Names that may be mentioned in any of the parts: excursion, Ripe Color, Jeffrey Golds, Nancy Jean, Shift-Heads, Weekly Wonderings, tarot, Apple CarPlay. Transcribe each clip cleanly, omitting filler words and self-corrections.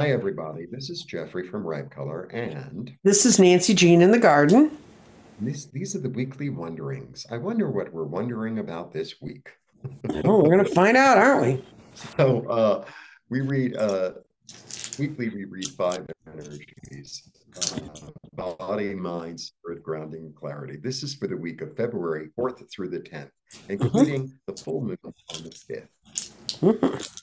Hi, everybody. This is Jeffrey from Ripe Color, and this is Nancy Jean in the garden. These are the weekly wonderings. I wonder what we're wondering about this week. Oh, we're going to find out, aren't we? So we read, weekly we read 5 energies, body, mind, spirit, grounding, and clarity. This is for the week of February 4th through the 10th, including the full moon on the 5th.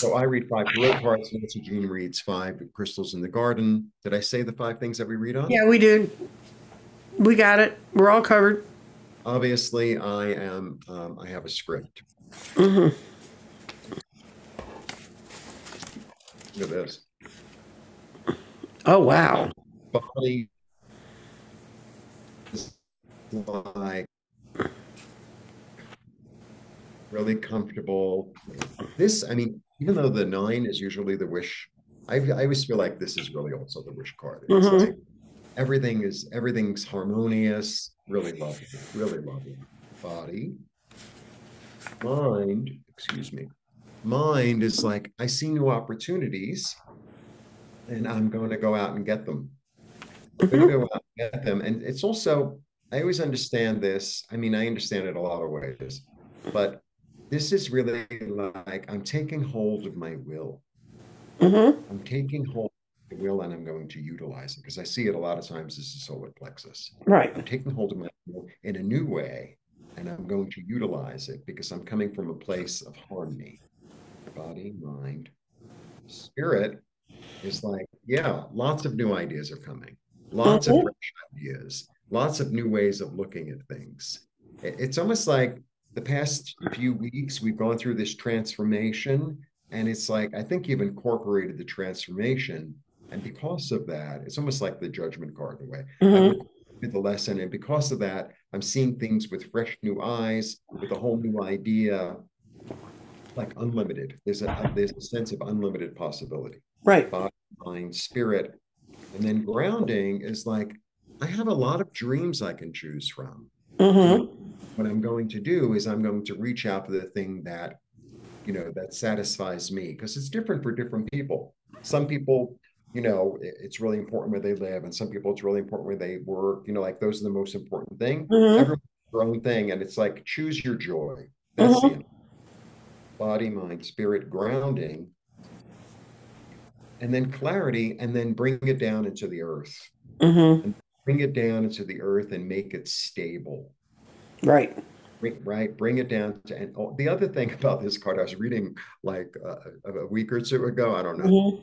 So I read 5 tarot cards, Nancy Jean reads 5 crystals in the garden. Did I say the 5 things that we read on? Yeah, we did. We got it. We're all covered. Obviously, I am. I have a script. Look at this. Oh wow! Body is like really comfortable. This, I mean, even though the 9 is usually the wish, I always feel like this is really also the wish card. It's like everything's harmonious. Really lovely, really lovely. Body, mind, excuse me. Mind is like, I see new opportunities and I'm going to go out and get them. I'm going to go out and get them. And it's also, I always understand this. I mean, I understand it a lot of ways, but this is really like, I'm taking hold of my will. I'm taking hold of my will and I'm going to utilize it because I see it a lot of times as a solar plexus. Right. I'm taking hold of my will in a new way and I'm going to utilize it because I'm coming from a place of harmony. Body, mind, spirit is like, yeah, lots of new ideas are coming. Lots of fresh ideas, lots of new ways of looking at things. It's almost like the past few weeks, we've gone through this transformation and it's like, I think you've incorporated the transformation. And because of that, it's almost like the judgment card in a way. The lesson. And because of that, I'm seeing things with fresh new eyes, with a whole new idea. Like unlimited, there's a sense of unlimited possibility. Right. Body, mind, spirit. And then grounding is like, I have a lot of dreams I can choose from. What I'm going to do is I'm going to reach out for the thing that, you know, that satisfies me because it's different for different people. Some people, you know, it's really important where they live and some people it's really important where they work, you know, like those are the most important thing. Everyone's their own thing. And it's like, choose your joy. That's the end. Body, mind, spirit, grounding, and then clarity, and then bring it down into the earth. And bring it down into the earth and make it stable. Right. Right. Bring it down to, and oh, the other thing about this card, I was reading like a week or two ago, I don't know.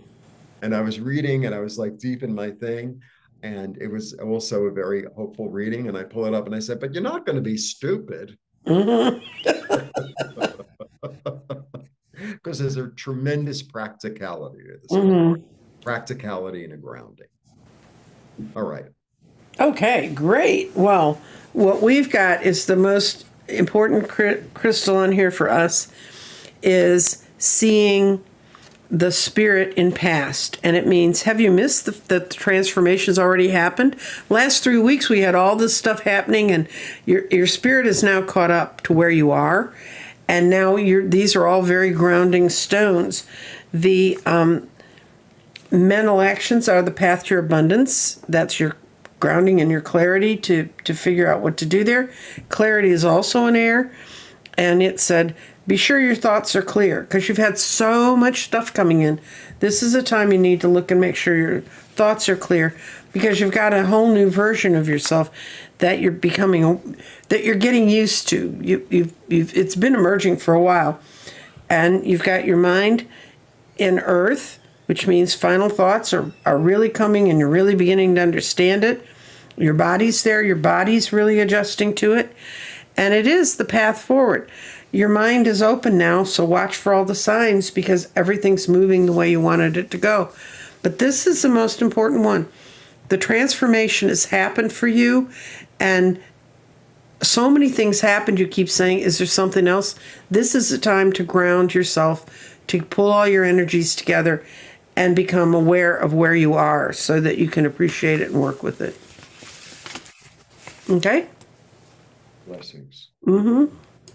And I was reading and I was like deep in my thing. And it was also a very hopeful reading. And I pull it up and I said, but you're not going to be stupid. Because there's a tremendous practicality to this. Practicality and a grounding. All right. Okay, great. Well, what we've got is the most important crystal on here for us is seeing the spirit in past. And it means, have you missed that the transformation's already happened? Last 3 weeks, we had all this stuff happening and your spirit is now caught up to where you are. And now these are all very grounding stones. The mental actions are the path to your abundance. That's your grounding and your clarity to figure out what to do there. Clarity is also an air. And it said, be sure your thoughts are clear because you've had so much stuff coming in. This is a time you need to look and make sure your thoughts are clear because you've got a whole new version of yourself that you're becoming, that you're getting used to. It's been emerging for a while. And you've got your mind in earth, which means final thoughts are really coming and you're really beginning to understand it. Your body's there, your body's really adjusting to it. And it is the path forward. Your mind is open now, so watch for all the signs because everything's moving the way you wanted it to go. But this is the most important one. The transformation has happened for you, and so many things happened. You keep saying, is there something else? This is the time to ground yourself, to pull all your energies together, and become aware of where you are so that you can appreciate it and work with it. Okay? Blessings.